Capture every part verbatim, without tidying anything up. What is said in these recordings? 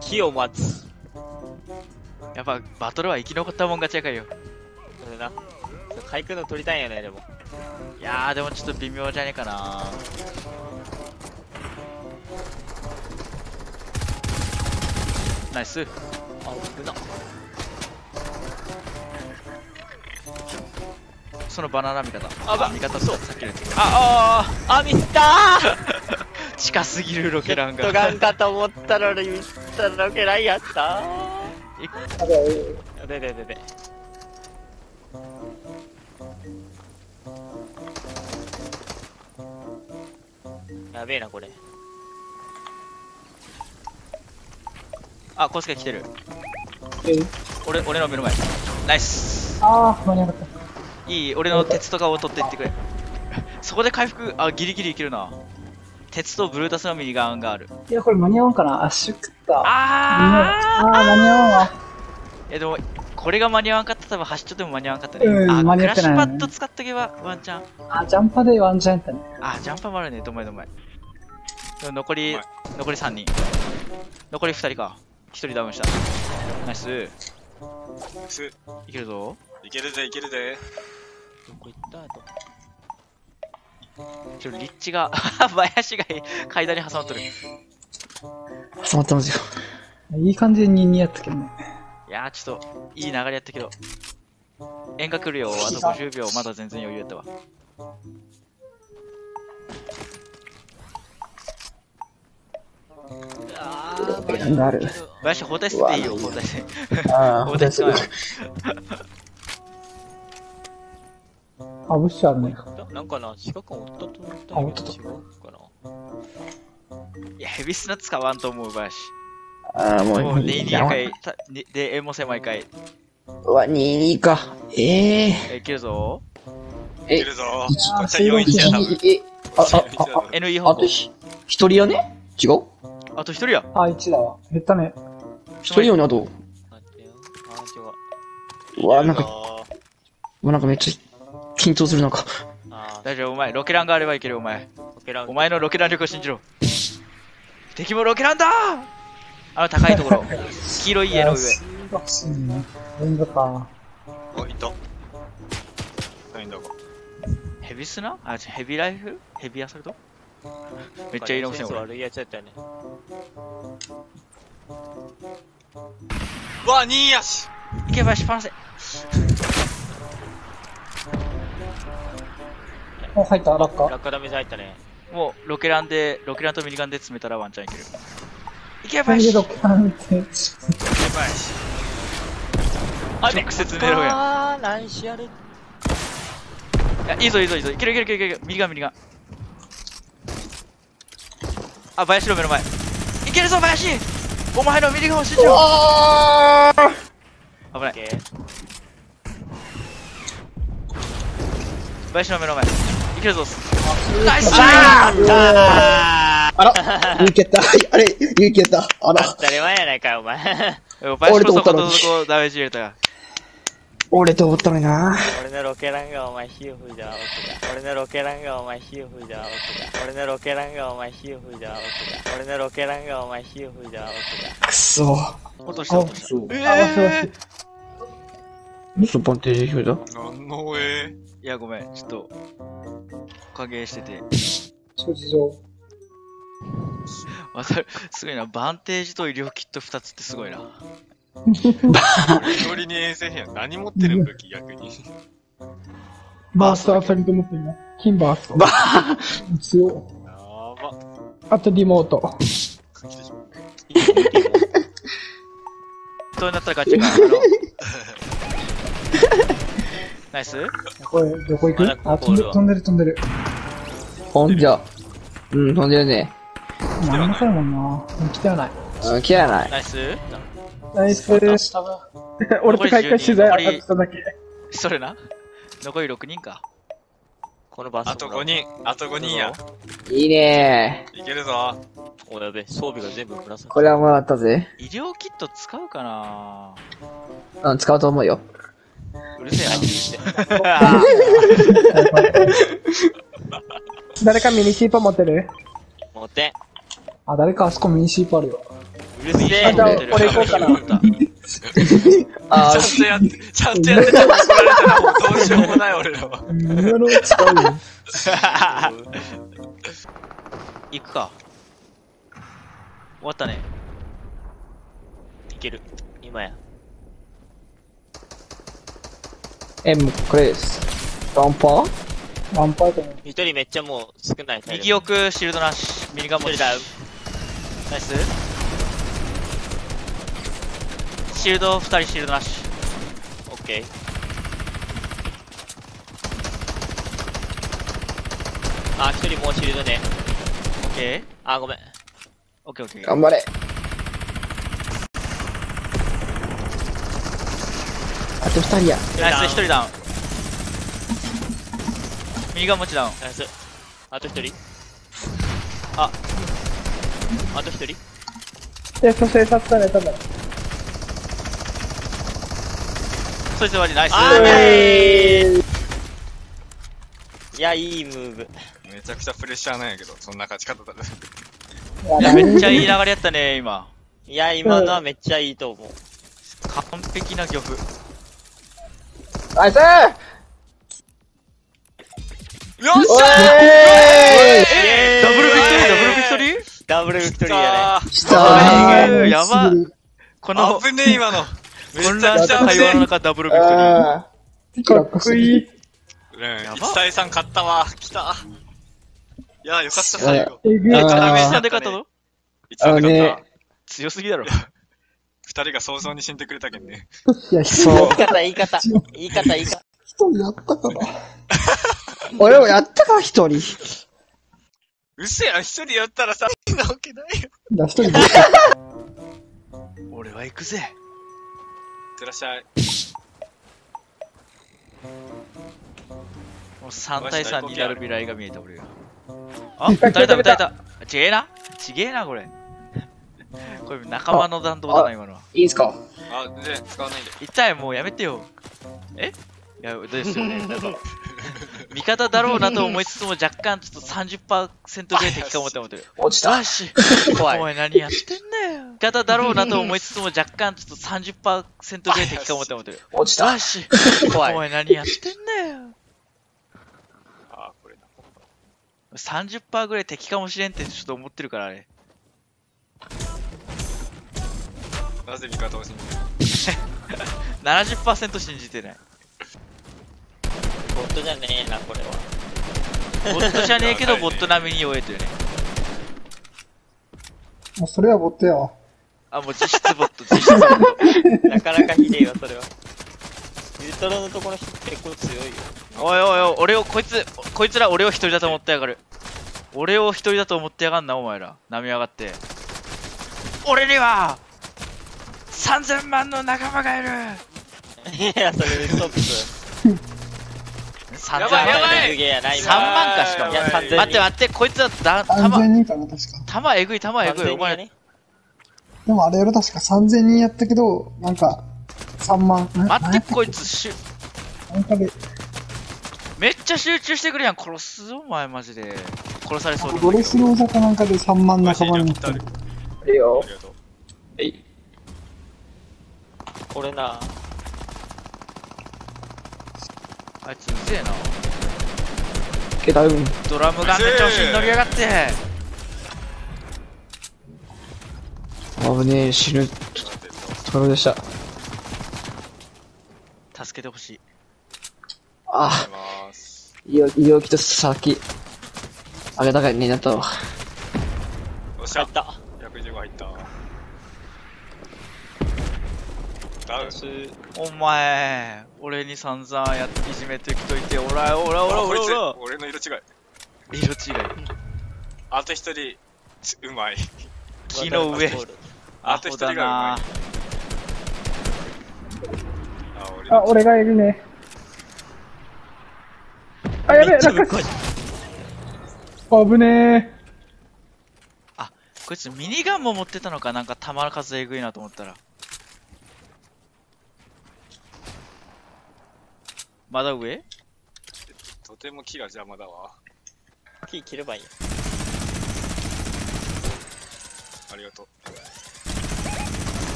木を待つ。やっぱバトルは生き残ったもん勝ちやかいよ。それな、海空の取りたいんやね。でもいやーでもちょっと微妙じゃねえかな。ナイス。あっ出た。そのバナナ味方、あ味方そうさっきのあああミスったー。近すぎるロケランが。ヘッドガンかと思ったのにミスったロケランやったー。ででででやべえなこれ。あコウスケ来てる。俺俺の目の前。ナイス。ああ間に合った。いい、俺の鉄とかを取っていってくれ。そこで回復、あ、ギリギリいけるな。鉄とブルータスのミニガンがある。いや、これ間に合うんかな。あ、シュックった。ああああ、間に合わんわ。え、でも、これが間に合わんかったら多分走っちゃっても間に合わんかったね。うん、あ、間に合ってないね。クラッシュパッド使っとけばワンチャン。あ、ジャンパーでワンチャンやったね。あ、ジャンパーもあるね。どんまいどんまい。残り、残りさんにん。残りふたりか。ひとりダウンした。ナイス。いけるぞ。いけるぜ、いけるぜ。どこ行ったあと。ちょっと立地が、林が階段に挟まっとる。挟まってますよ。いい感じでにたいにやったけどね。いやー、ちょっと、いい流れやったけど。演歌来るよ、あとごじゅうびょう、まだ全然余裕やったわ。あー、林包帯捨てていいよ、包帯捨て。包帯捨てない。あ、ブッシュあるね。なんかな、近くにおったと思ったんやけど、違うかな。いや、ヘビスナ使わんと思う、ばし。ああ、もう、にたいにかい、で、えも狭い回。うわ、にたいにか。ええ。え、いけるぞ。え、いけるぞ。こっちはよんたいいちやな。あ、あ、あ、エヌイー 方向。あとひとりやね？違う？あとひとりや。あ、いちだわ。減ったね。ひとりよね、あと。うわ、なんか、うわ、なんかめっちゃ、緊張するのか。大丈夫、お前ロケランがあればいける。お前ロケラン、お前のロケラン力を信じろ。敵もロケランだー。あの高いところ、黄色い家の上。おいとヘビスナ、あヘビライフル、ヘビアソルト。めっちゃいいのしても悪いやつだったよね。わにやしいけばしっぱなせ。お、入った、落下。落下ダメージ入ったね。もう、ロケランで、ロケランとミニガンで詰めたらワンチャンいける。いけばいし。ロケランって。いけばいし。あ、直接狙うやん。あー、何しやる。いや、いいぞ、いいぞ、いいぞ。いけるいけるいけるいける。ミニガン、ミニガン。あ、林の目の前。いけるぞ、林。お前のミニガンを信じろ。危ない。林の目の前。いけるぞ。ナイス。あら、ゆうけた。あれ、ゆうけた。あら。当たり前やないか、お前。俺と思ったのに。俺と思ったのにな。俺のロケランがお前火を吹いたわ、俺のロケランがお前火を吹いたわ、俺のロケランがお前火を吹いたわ、俺のロケランがお前火を吹いたわ、くそ。落とした、落とした。ええ。どうしたバンテージ表だ？なんのえ。いやごめん、ちょっと影してて諸事情わかる。すごいな、バンテージと医療キットふたつってすごいな。一人に衛生兵は何持ってる武器。逆にバーストはふたりと持ってるな。金バーストバー強やば。あとリモートそうなったらガチか。ナイス。これどこ行く？あ、飛んでる飛んでる飛んでる。ほんじゃ。うん、飛んでるね。何も来たもんな。来てはない。うん、来てはない。ナイス。ナイス。俺と開会取材あっただけ。それな。残りろくにんか。このバス。あとごにん。あとごにんや。いいねー。いけるぞ。おやべ、装備が全部紫。これはもらったぜ。医療キット使うかな。うん、使うと思うよ。うるせえな、して。誰かミニキーパー持ってる？持って。あ、誰かあそこミニシープあるよ。うるせえ。じゃあ、俺行こうかな。あー、ちゃんとやって、ちゃんとやってたら作られたらもうどうしようもない俺らは。胸の内使うよ。行くか。終わったね。いける。今や。え、もうこれです。ランパーワンパートも一人めっちゃもう少ない。右奥シールドなし、右がもうダウン。ナイス。シールドふたり、シールドなし。オッケー。あーひとりもうシールドね。オッケー。あーごめん。オッケーオッケー。頑張れ。あとふたりや。ナイス、ひとりダウン。右が持ちダウン。ナイス。あとひとり。ああとひとり。で蘇生させたね、多分そいつ終わり。ナイス。あーねー。いや、いいムーブ。めちゃくちゃプレッシャーなんやけど、そんな勝ち方だね。いや、めっちゃいい流れやったね今。いや、今のはめっちゃいいと思う。完璧な漁夫。ナイスー。よっしゃー！ダブルビクトリー？ダブルビクトリー？ダブルビクトリーやね。きたー！やばっ！この危ねえ今の。混乱した会話の中ダブルビクトリー。かっこいい。いちたいさん勝ったわ。きた。いやーよかった最後。なんで勝ったの？あのね。強すぎだろ。二人が早々に死んでくれたけんね。いや、そう。言い方言い方。言い方言い方。一人やったかな。俺もやったか、一人。うせや、一人やったらさ、そんなわけないよ。な、一人で。俺は行くぜ。いってらっしゃい。もうさんたいさんになる未来が見えた俺が。あ、撃たれた、撃たれた。ちげえな。ちげえな、これ。これ仲間の弾道だな、今のは。いいんすか？あ、全然使わないんで。痛い、もうやめてよ。え？いや、ですよね。なんか味方だろうなと思いつつも若干ちょっと さんじゅっパーセント で敵かもって思ってる。落ちた。よし。怖い。お前何やってんだよ。味方だろうなと思いつつも若干ちょっと さんじゅっパーセント で敵かもって思ってる。落ちた。よし。怖い。お前何やってんだよ。ああ、これだ。さんじゅっパーセント ぐらい敵かもしれんってちょっと思ってるから、あれ。なぜ味方を信じてる？ ななじゅっパーセント 信じてない。ボットじゃねえな、これは。ボットじゃねえけど、ボット並みに弱えというね。もうそれはボットやわ。あ、もう実質ボット、実質ボット。なかなかひでえわ、それは。ゆうたろうのところ結構強いよ。おいおいおい、俺を、こいつ、こいつら俺を一人だと思ってやがる。俺を一人だと思ってやがんな、お前ら。波上がって。俺には、さんぜんまんの仲間がいる。いや、それでストップする。さんまんかしかも。待って待って、こいつはさんぜんにんかな、確か。弾えぐい、弾えぐい、お前。でもあれやろ、確かさんぜんにんやったけど、なんか、さんまん。待って、こいつ、しゅ。めっちゃ集中してくるやん、殺すぞ、お前、マジで。殺されそう。ドレスロー坂なんかでさんまん仲間に来た。いいよ。えい。これな。あいつうぜえな。けダウン。ドラムガンで調子に乗りやがって。危ねえ、死ぬ。ところでした。助けてほしい。ああ。いよ、いよきと先。あれだからになったわ。おっしゃった。ひゃくじゅうご入った。お前、俺に散々やっていじめてきといて、おらおらおらおらおら。俺の色違い。色違い。あと一人、うまい。木の上。あと一人がうまい。あ、俺がいるね。あ、やべえ、落下した。危ねえ。あ、こいつミニガンも持ってたのか、なんか弾の数えぐいなと思ったら。まだ上？とても木が邪魔だわ。木切ればいいや。ありがとう。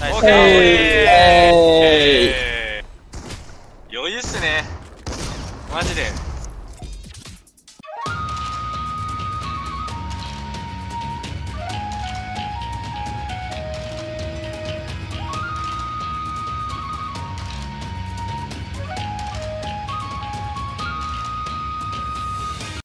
ナイス。余裕っすねマジで。